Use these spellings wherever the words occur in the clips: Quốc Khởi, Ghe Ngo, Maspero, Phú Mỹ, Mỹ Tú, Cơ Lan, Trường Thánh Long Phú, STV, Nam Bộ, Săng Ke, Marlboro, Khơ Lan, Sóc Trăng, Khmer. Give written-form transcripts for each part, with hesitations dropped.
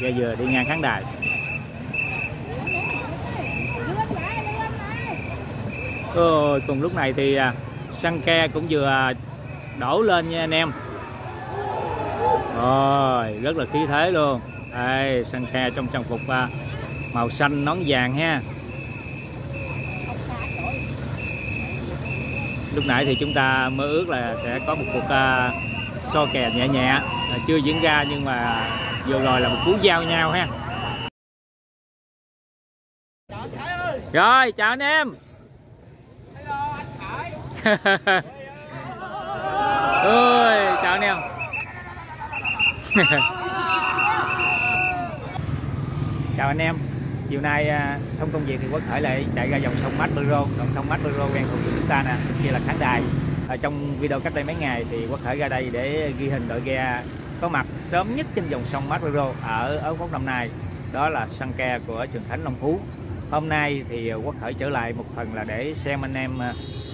ra vừa đi ngang khán đài. Ôi, cùng lúc này thì Săng Ke cũng vừa đổ lên nha anh em. Rồi, rất là khí thế luôn. Đây, Săng Ke trong trang phục màu xanh nón vàng ha. Lúc nãy thì chúng ta mơ ước là sẽ có một cuộc so kè nhẹ nhẹ, chưa diễn ra nhưng mà vừa rồi là một cú giao nhau ha. Rồi, chào anh em. Hello, anh Khởi. Ôi, chào anh em. Chào anh em. Chiều nay xong công việc thì Quốc Khởi lại chạy ra dòng sông Maspero. Dòng sông Maspero quen thuộc của chúng ta nè, kia là khán đài. Ở trong video cách đây mấy ngày thì Quốc Khởi ra đây để ghi hình đội ghe có mặt sớm nhất trên dòng sông Marlboro ở Phú năm nay, đó là Săng Ke của Trường Thánh Long Phú. Hôm nay thì Quốc Khởi trở lại một phần là để xem anh em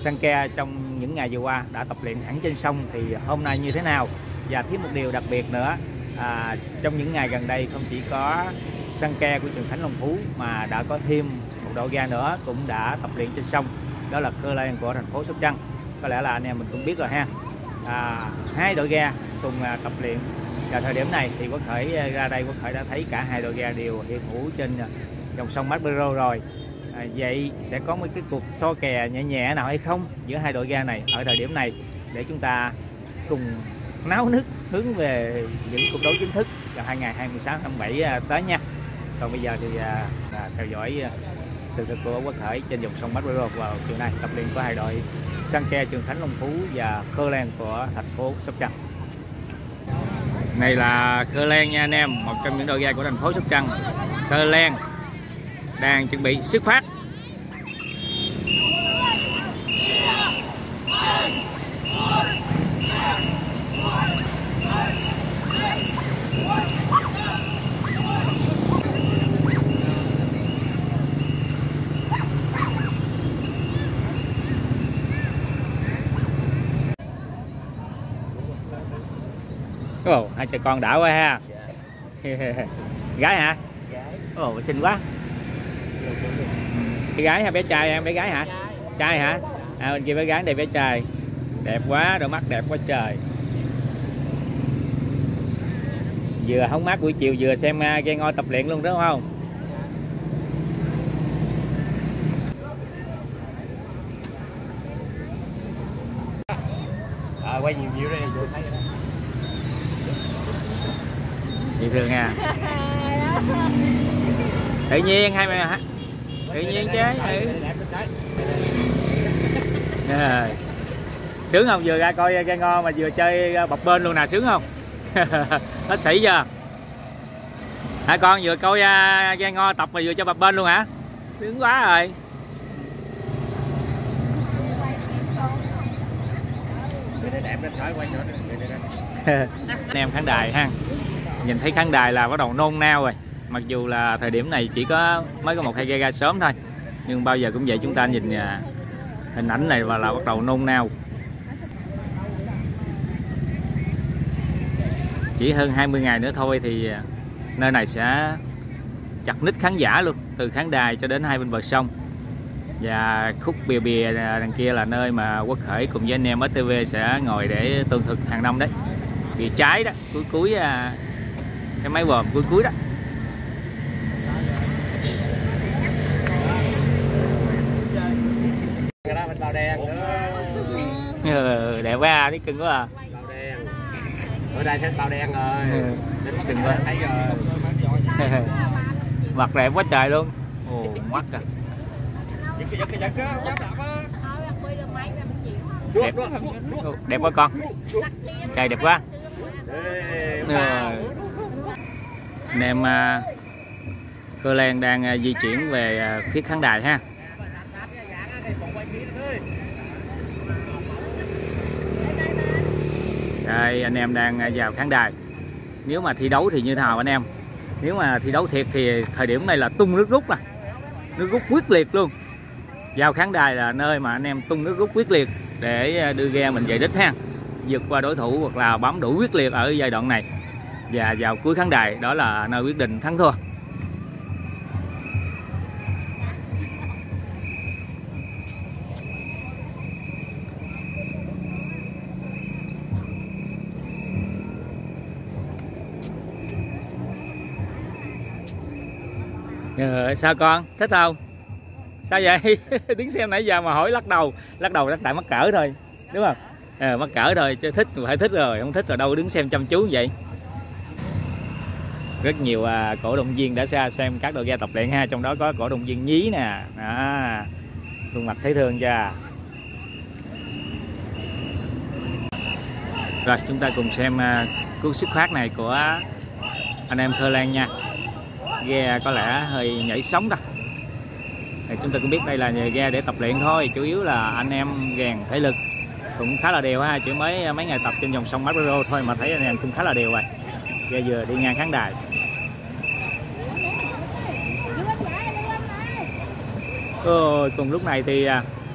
Săng Ke trong những ngày vừa qua đã tập luyện hẳn trên sông thì hôm nay như thế nào, và thêm một điều đặc biệt nữa, trong những ngày gần đây không chỉ có Săng Ke của Trường Thánh Long Phú mà đã có thêm một đội ghe nữa cũng đã tập luyện trên sông, đó là Cơ Lan của thành phố Sóc Trăng. Có lẽ là anh em mình cũng biết rồi ha. Hai đội ghe cùng tập luyện, và thời điểm này thì Quốc Khởi ra đây, Quốc Khởi đã thấy cả hai đội ghe đều hiện hữu trên dòng sông Marlboro rồi. Vậy sẽ có một cái cuộc so kè nhẹ nhẹ nào hay không giữa hai đội ghe này ở thời điểm này, để chúng ta cùng náo nức hướng về những cuộc đấu chính thức vào 2 ngày 26 tháng 7 tới nha. Còn bây giờ thì theo dõi sự thực của Quốc Khởi trên dòng sông Marlboro vào chiều nay, tập luyện của hai đội Săng Ke Trường Thánh Long Phú và Khơ Lan của thành phố Sóc Trăng. Này là Khơ Lan nha anh em, một trong những đội ghe của thành phố Sóc Trăng. Khơ Lan đang chuẩn bị xuất phát. Ồ, hai cha con đã quá ha. Yeah. Gái hả? Ồ, yeah. Oh, xinh quá. Bé gái hả? Bé trai em? Bé gái hả? Trai hả? À, bên kia bé gái, đây bé trai. Đẹp quá, đôi mắt đẹp quá trời. Vừa hóng mát buổi chiều vừa xem ghe ngoi tập luyện luôn đúng không? À, quay nhiều đây vô thấy rồi. Dễ thương nha. Tự nhiên hai mày hả? Tự nhiên chứ. Rồi. Sướng không? Vừa ra coi ghe ngon mà vừa chơi bập bên luôn nè, sướng không? Hết sĩ chưa? Hả con, vừa coi ghe ngon tập mà vừa chơi bập bên luôn hả? Sướng quá rồi. Anh em khán đài ha. Nhìn thấy khán đài là bắt đầu nôn nao rồi. Mặc dù là thời điểm này chỉ có mới có 1-2 ghe ra sớm thôi, nhưng bao giờ cũng vậy, chúng ta nhìn hình ảnh này và là bắt đầu nôn nao. Chỉ hơn 20 ngày nữa thôi thì nơi này sẽ chặt nít khán giả luôn, từ khán đài cho đến hai bên bờ sông. Và khúc bìa bìa đằng kia là nơi mà Quốc Khởi cùng với anh em STV sẽ ngồi để tường thuật hàng năm đấy. Bìa trái đó, cuối cái máy bòm cuối đó. Ừ, đẹp quá, thấy cưng quá à. Ở đây thấy bao đen rồi. Cưng quá. Mặt đẹp quá trời luôn. Ồ, mắt à. Đẹp quá con. Trời đẹp quá. Anh em Cơ Lan đang di chuyển về phía khán đài ha. Đây, anh em đang vào khán đài. Nếu mà thi đấu thì như thế nào anh em? Nếu mà thi đấu thiệt thì thời điểm này là tung nước rút, nước rút quyết liệt luôn. Vào khán đài là nơi mà anh em tung nước rút quyết liệt để đưa ghe mình về đích ha, vượt qua đối thủ hoặc là bám đủ quyết liệt ở giai đoạn này. và vào cuối khán đài đó là nơi quyết định thắng thua. Sao con thích không? Sao vậy? Tiếng xem nãy giờ mà hỏi lắc đầu lắc tại mắc cỡ thôi, đúng không? Mắc cỡ thôi, chứ thích phải thích rồi, không thích rồi đâu đứng xem chăm chú như vậy. Rất nhiều cổ động viên đã ra xem các đội ghe tập luyện ha, trong đó có cổ động viên Nhí nè, khuôn mặt thấy thương chưa. Rồi chúng ta cùng xem cú xuất phát này của anh em Khơ Lan nha. Ghe có lẽ hơi nhảy sóng đó. Thì chúng ta cũng biết đây là nhà ghe để tập luyện thôi, chủ yếu là anh em rèn thể lực cũng khá là đều ha, chỉ mới mấy ngày tập trên dòng sông Marlboro thôi mà thấy anh em cũng khá là đều rồi. Ghe vừa đi ngang khán đài. Ôi, cùng lúc này thì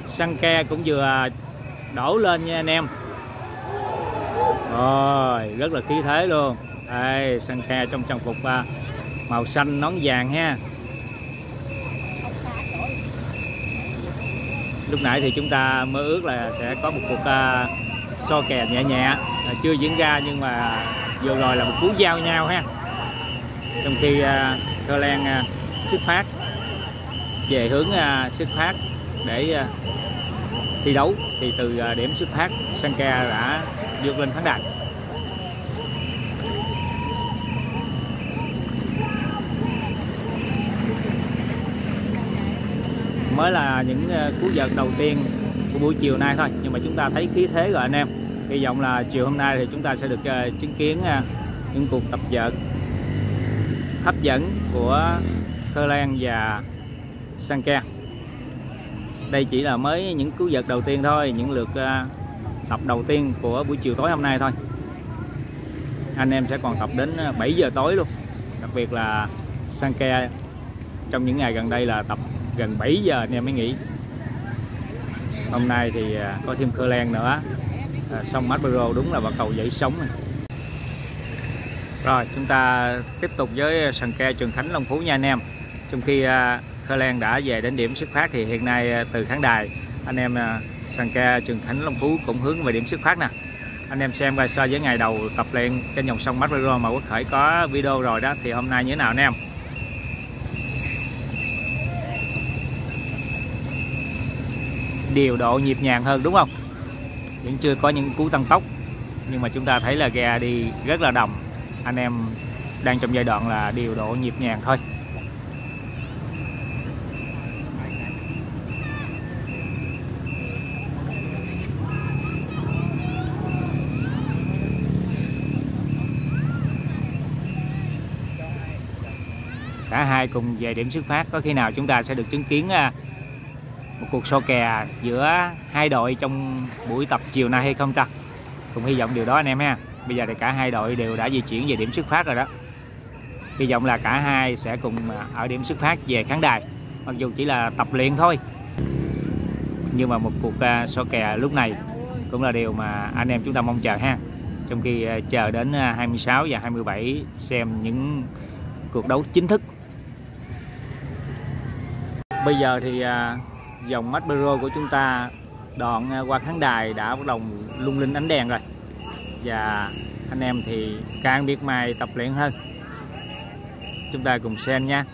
Săng Ke cũng vừa đổ lên nha anh em. Rồi, rất là khí thế luôn. Đây, Săng Ke trong trang phục màu xanh nón vàng ha. Lúc nãy thì chúng ta mơ ước là sẽ có một cuộc so kè nhẹ nhẹ, chưa diễn ra nhưng mà vừa rồi là một cú giao nhau ha. Trong khi Cơ Lan xuất phát về hướng xuất phát để thi đấu, thì từ điểm xuất phát Săng Ke đã vượt lên khán đài. Mới là những cú vợt đầu tiên của buổi chiều nay thôi, nhưng mà chúng ta thấy khí thế rồi anh em. Hy vọng là chiều hôm nay thì chúng ta sẽ được chứng kiến những cuộc tập vợt hấp dẫn của Cơ Lan và Săng Ke. Đây chỉ là mới những cú vợt đầu tiên thôi, những lượt tập đầu tiên của buổi chiều tối hôm nay thôi. Anh em sẽ còn tập đến 7 giờ tối luôn. Đặc biệt là Săng Ke trong những ngày gần đây là tập gần 7 giờ anh em mới nghỉ. Hôm nay thì có thêm Khơ Lan nữa. Sông Maspero đúng là bắt đầu dậy sóng này. Rồi chúng ta tiếp tục với Săng Ke Trường Thánh Long Phú nha anh em. Trong khi Khơ Lan đã về đến điểm xuất phát thì hiện nay từ khán đài anh em Săng Ke Trường Thánh Long Phú cũng hướng về điểm xuất phát nè. Anh em xem coi so với ngày đầu tập luyện trên dòng sông Maspero mà Quốc Khởi có video rồi đó, thì hôm nay như thế nào anh em? Điều độ nhịp nhàng hơn đúng không? Vẫn chưa có những cú tăng tốc, nhưng mà chúng ta thấy là ghe đi rất là đồng. Anh em đang trong giai đoạn là điều độ nhịp nhàng thôi. Cả hai cùng về điểm xuất phát, có khi nào chúng ta sẽ được chứng kiến một cuộc so kè giữa hai đội trong buổi tập chiều nay hay không ta? Cũng hy vọng điều đó anh em ha. Bây giờ thì cả hai đội đều đã di chuyển về điểm xuất phát rồi đó. Hy vọng là cả hai sẽ cùng ở điểm xuất phát về khán đài, mặc dù chỉ là tập luyện thôi. Nhưng mà một cuộc so kè lúc này cũng là điều mà anh em chúng ta mong chờ ha. Trong khi chờ đến 26 và 27 xem những cuộc đấu chính thức. Bây giờ thì dòng Maspero của chúng ta đoạn qua khán đài đã bắt đầu lung linh ánh đèn rồi, và anh em thì càng biết mài tập luyện hơn. Chúng ta cùng xem nha.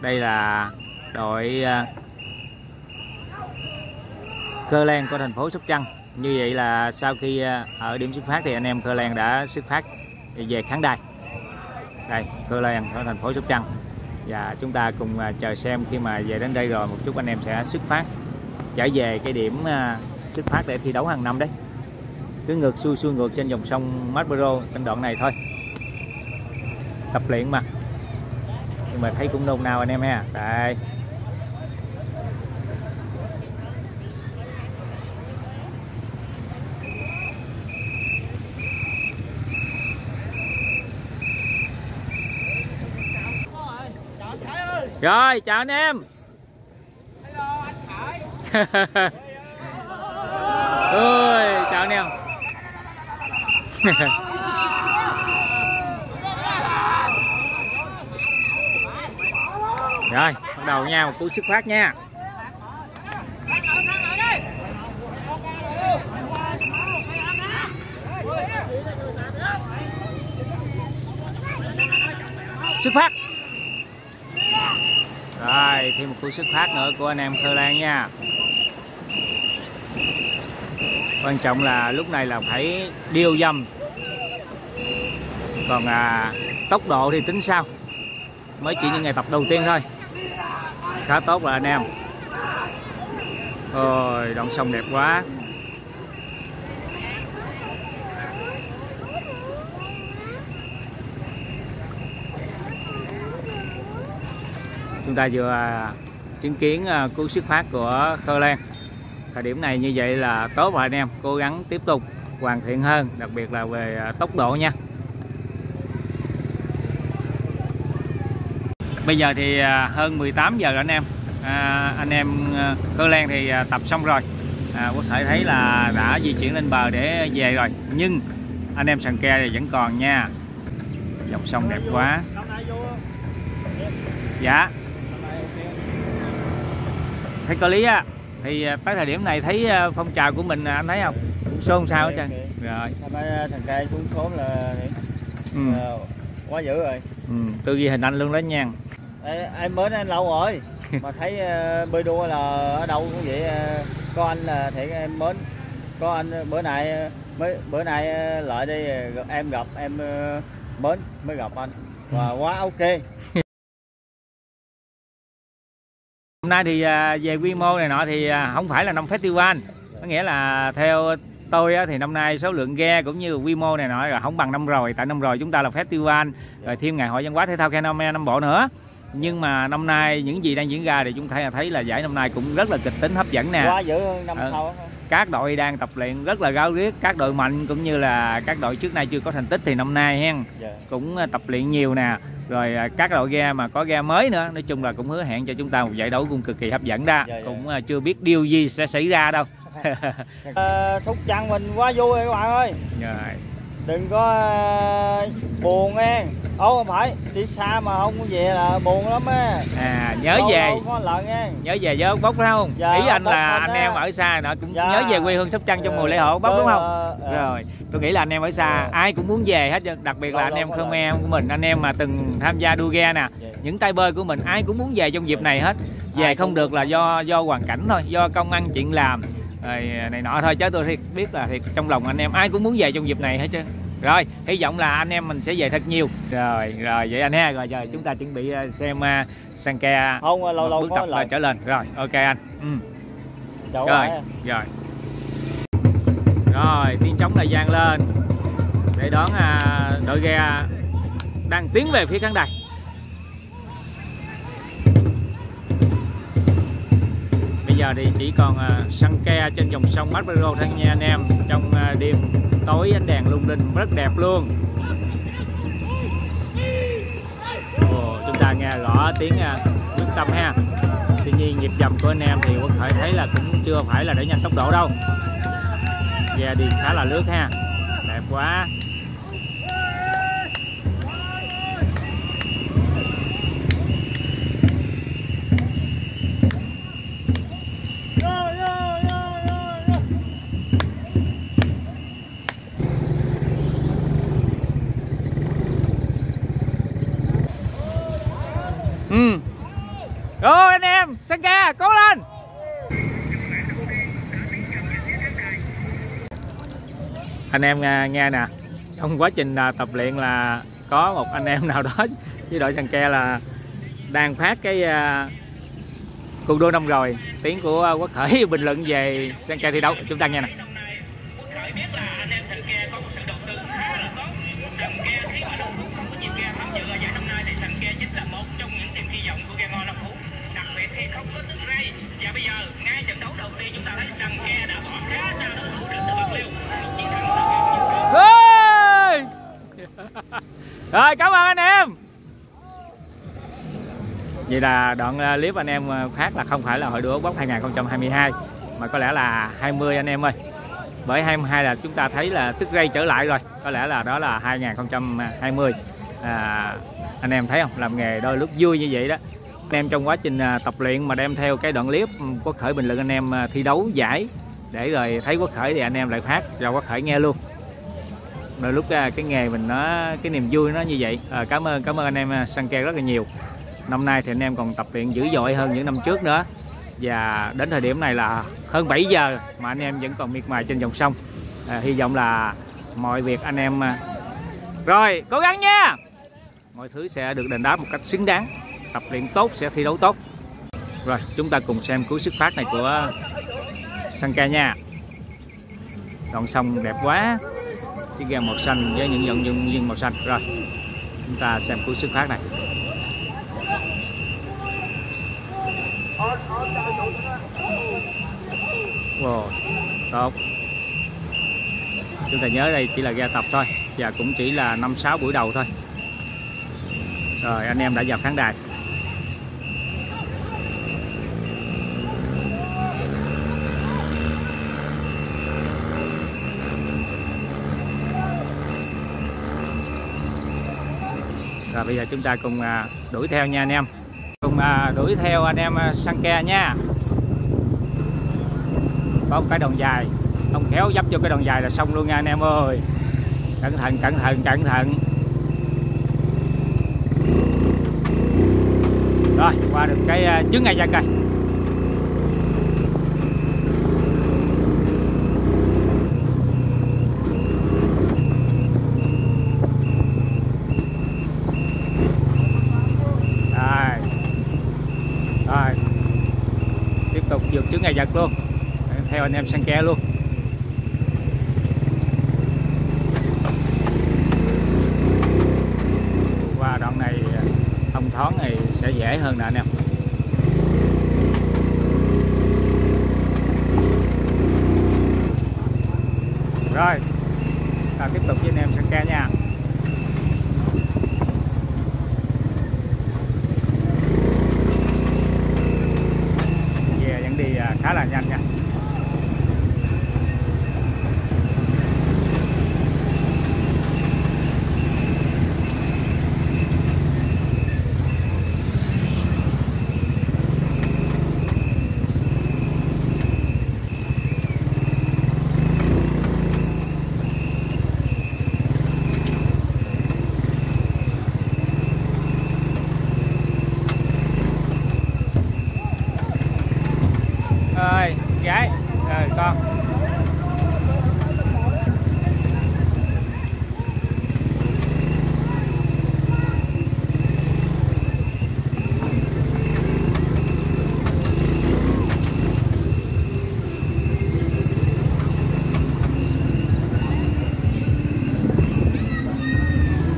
Đây là đội Cơ Lan của thành phố Sóc Trăng. Như vậy là sau khi ở điểm xuất phát thì anh em Cơ Lan đã xuất phát về khán đài. Đây, Cơ Lan của thành phố Sóc Trăng. Và chúng ta cùng chờ xem khi mà về đến đây rồi một chút anh em sẽ xuất phát trở về cái điểm xuất phát để thi đấu hàng năm đấy. Cứ ngược xuôi ngược trên dòng sông Marlboro trên đoạn này thôi, tập luyện mà. Nhưng mà thấy cũng nôn nao anh em ha. Đây, rồi chào anh em. Hello, anh Khởi. Ôi chào anh em. Rồi, bắt đầu nha, một cú xuất phát nha. Xuất phát. Rồi, thêm một cú xuất phát nữa của anh em Khơ Lan nha. Quan trọng là lúc này là phải điêu dầm. Còn tốc độ thì tính sau. Mới chỉ những ngày tập đầu tiên thôi. Khá tốt rồi anh em. Ôi, đoạn sông đẹp quá. Chúng ta vừa chứng kiến cú xuất phát của Cơ Lan. Thời điểm này như vậy là tốt rồi anh em. Cố gắng tiếp tục hoàn thiện hơn. Đặc biệt là về tốc độ nha. Bây giờ thì hơn 18 giờ rồi anh em. Anh em Cơ Lan thì tập xong rồi. Có thể thấy là đã di chuyển lên bờ để về rồi. Nhưng anh em Săng Ke thì vẫn còn nha. Dòng sông đẹp quá. Dạ. Thấy có lý á. Thì tới thời điểm này thấy phong trào của mình anh thấy không? Cũng xôn xao hết trơn. Rồi. Thằng Cây xuống xóm là quá dữ rồi. Ừ, tôi ghi hình anh luôn đó nha. Em mới anh lâu rồi mà thấy bơi đua là ở đâu cũng vậy. Có anh là thiệt em mến. Có anh bữa nay lại đi em gặp em mến mới gặp anh. Và quá ok. Hôm nay thì về quy mô này nọ thì không phải là năm festival, có nghĩa là theo tôi thì năm nay số lượng ghe cũng như quy mô này nọ là không bằng năm rồi. Tại năm rồi chúng ta là festival rồi thêm ngày hội văn hóa thể thao Khmer Nam Bộ nữa. Nhưng mà năm nay những gì đang diễn ra thì chúng ta thấy là giải năm nay cũng rất là kịch tính hấp dẫn nè. Quá dữ hơn năm sau. Các đội đang tập luyện rất là gáo riết, các đội mạnh cũng như là các đội trước nay chưa có thành tích thì năm nay hen cũng tập luyện nhiều nè. Rồi các đội ghe mà có ghe mới nữa, nói chung là cũng hứa hẹn cho chúng ta một giải đấu cũng cực kỳ hấp dẫn đó. Cũng chưa biết điều gì sẽ xảy ra đâu. Sóc Trăng mình quá vui rồi các bạn ơi. Rồi. Đừng có buồn nghe. Ô không phải, đi xa mà không có về là buồn lắm á. À nhớ đâu, về. Đâu có lợn nghe. Nhớ về với Bốc phải không? Dạ, ý anh là anh em ở xa nó cũng dạ. Nhớ về quê hương Sóc Trăng trong mùa lễ hội Bốc đúng không? Rồi, tôi nghĩ là anh em ở xa ai cũng muốn về hết, đặc biệt là anh em Khmer của mình, anh em mà từng tham gia đua ghe nè, những tay bơi của mình ai cũng muốn về trong dịp này hết. Về ai không được là do hoàn cảnh thôi, do công ăn chuyện làm. Rồi này nọ thôi chứ tôi thiệt biết là thiệt trong lòng anh em ai cũng muốn về trong dịp này hết chứ. Rồi hy vọng là anh em mình sẽ về thật nhiều. Rồi vậy anh ha. Rồi chúng ta chuẩn bị xem Săng Ke không lâu lâu có lần trở lên. Rồi ok anh. Rồi tiếng trống là vang lên để đón đội ghe đang tiến về phía khán đài. Giờ thì chỉ còn Săng Ke trên dòng sông Maspero thôi nha anh em. Trong đêm tối ánh đèn lung linh rất đẹp luôn. Chúng ta nghe rõ tiếng quyết tâm ha. Tuy nhiên nhịp dầm của anh em thì có thể thấy là cũng chưa phải là để nhanh tốc độ đâu. Ghe đi khá là lướt ha. Đẹp quá. Rồi anh em, Săng Ke, cố lên. Anh em nghe nè. Trong quá trình tập luyện là có một anh em nào đó với đội Săng Ke là đang phát cái cuộc đua năm rồi. Tiếng của Quốc Khởi bình luận về Săng Ke thi đấu. Chúng ta nghe nè. Rồi cảm ơn anh em. Vậy là đoạn clip anh em phát là không phải là hội đua Bốc 2022 mà có lẽ là 20 anh em ơi. Bởi 22 là chúng ta thấy là tức gây trở lại rồi. Có lẽ là đó là 2020. Anh em thấy không? Làm nghề đôi lúc vui như vậy đó. Anh em trong quá trình tập luyện mà đem theo cái đoạn clip Quốc Khởi bình luận anh em thi đấu giải, để rồi thấy Quốc Khởi thì anh em lại phát cho Quốc Khởi nghe luôn. Đôi lúc cái nghề mình nó, cái niềm vui nó như vậy. Cảm ơn anh em Săng Ke rất là nhiều. Năm nay thì anh em còn tập luyện dữ dội hơn những năm trước nữa. Và đến thời điểm này là hơn 7 giờ mà anh em vẫn còn miệt mài trên dòng sông. Hy vọng là mọi việc anh em rồi cố gắng nha, mọi thứ sẽ được đền đáp một cách xứng đáng. Tập luyện tốt sẽ thi đấu tốt. Rồi chúng ta cùng xem cú xuất phát này của Săng Ke nha. Đoạn sông đẹp quá, chiếc ghe màu xanh với những vận động viên màu xanh. Rồi chúng ta xem cú xuất phát này. Wow, tốt. Chúng ta nhớ đây chỉ là ghe tập thôi, và cũng chỉ là 5-6 buổi đầu thôi. Rồi anh em đã vào khán đài. Rồi bây giờ chúng ta cùng đuổi theo nha anh em. Cùng đuổi theo anh em Săng Ke nha. Có một cái đòn dài, không khéo dấp vô cái đòn dài là xong luôn nha anh em ơi. Cẩn thận, cẩn thận, cẩn thận. Rồi, qua được cái chướng ngại vật rồi. Rồi, tiếp tục vượt chướng ngại vật luôn, theo anh em Săng Ke luôn. Qua đoạn này thông thoáng này sẽ dễ hơn nè anh em. Rồi, ta tiếp tục với anh em Săng Ke nha. Về vẫn đi khá là nhanh nha. Gái, rồi con.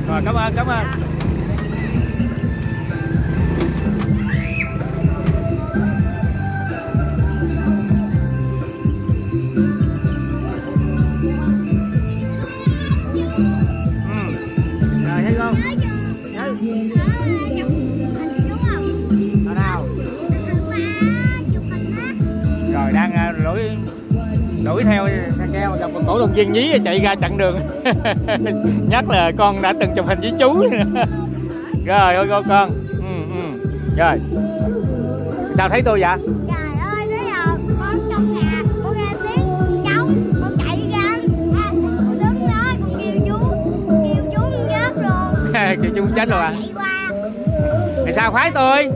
Rồi cảm ơn. Đuổi theo Săng Ke gặp một cổ động viên nhí chạy ra chặn đường. Nhắc là con đã từng chụp hình với chú. Rồi ôi con. Rồi sao thấy tôi vậy? Trời ơi, bây giờ con trong nhà con nghe tiếng cháu, con chạy ra, con đứng đó con kêu chú chết rồi. Kêu chú chết rồi à? Tại sao khoái tôi?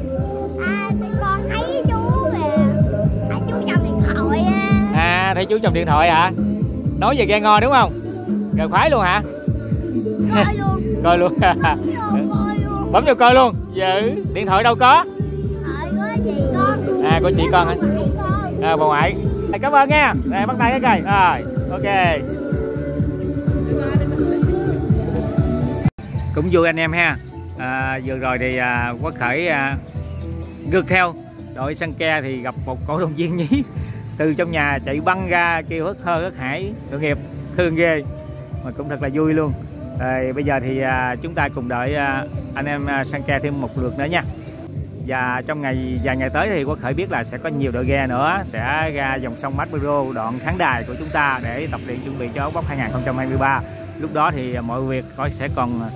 Thấy chú trong điện thoại hả? Nói về ghe ngò đúng không? Rồi khoái luôn hả? Coi luôn. Coi luôn. Bấm vô coi luôn. Giờ điện thoại đâu có? À của chị con hả? À bà ngoại. Cảm ơn nha. Đây bắt tay cái coi. Rồi, ok. Cũng vui anh em ha. Vừa rồi thì Quốc Khởi ngược theo đội Săng Ke thì gặp một cổ động viên nhí từ trong nhà chạy băng ra kêu hớt hơ hớt hải, tội nghiệp thương ghê mà cũng thật là vui luôn. Rồi, bây giờ thì chúng ta cùng đợi anh em Săng Ke thêm một lượt nữa nha. Và trong vài ngày tới thì Quốc Khởi biết là sẽ có nhiều đội ghe nữa sẽ ra dòng sông Maspero đoạn khán đài của chúng ta để tập luyện chuẩn bị cho World Cup 2023. Lúc đó thì mọi việc sẽ còn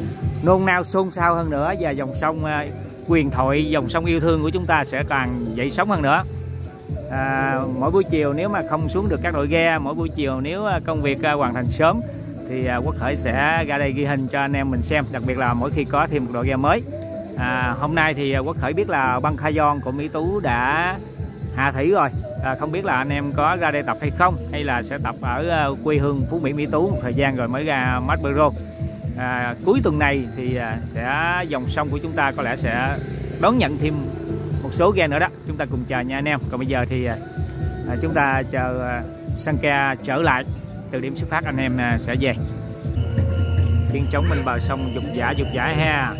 nôn nao xôn xao hơn nữa và dòng sông huyền thoại dòng sông yêu thương của chúng ta sẽ càng dậy sóng hơn nữa. Mỗi buổi chiều nếu mà không xuống được các đội ghe, mỗi buổi chiều nếu công việc hoàn thành sớm thì Quốc Khởi sẽ ra đây ghi hình cho anh em mình xem, đặc biệt là mỗi khi có thêm một đội ghe mới. Hôm nay thì Quốc Khởi biết là băng khai giòn của Mỹ Tú đã hạ thủy rồi, không biết là anh em có ra đây tập hay không, hay là sẽ tập ở quê hương Phú Mỹ Mỹ Tú một thời gian rồi mới ra Maspero. Cuối tuần này thì sẽ dòng sông của chúng ta có lẽ sẽ đón nhận thêm một số ghe nữa đó, chúng ta cùng chờ nha anh em. Còn bây giờ thì chúng ta chờ Săng Ke trở lại từ điểm xuất phát, anh em sẽ về. Tiếng trống bên bờ sông dục dã ha.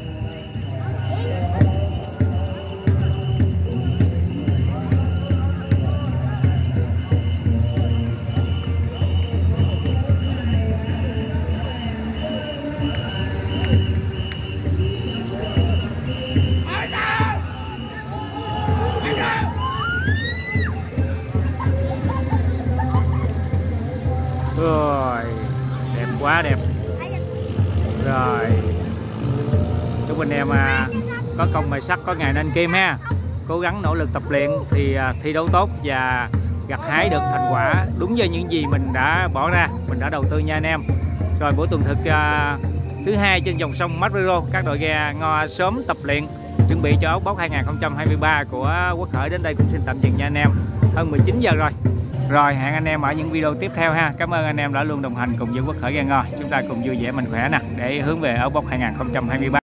Rồi, đẹp quá đẹp. Rồi, chúc anh em có công mài sắt, có ngày nên kim ha. Cố gắng nỗ lực tập luyện thì thi đấu tốt và gặt hái được thành quả đúng với những gì mình đã bỏ ra, mình đã đầu tư nha anh em. Rồi buổi tuần thực thứ hai trên dòng sông Marlboro, các đội ghe ngo sớm tập luyện chuẩn bị cho ốc bóc 2023 của Quốc Khởi đến đây cũng xin tạm dừng nha anh em. Hơn 19 giờ rồi. Rồi, hẹn anh em ở những video tiếp theo ha. Cảm ơn anh em đã luôn đồng hành cùng với Quốc Khởi ghe ngo. Chúng ta cùng vui vẻ, mạnh khỏe nè, để hướng về ốc bóc 2023.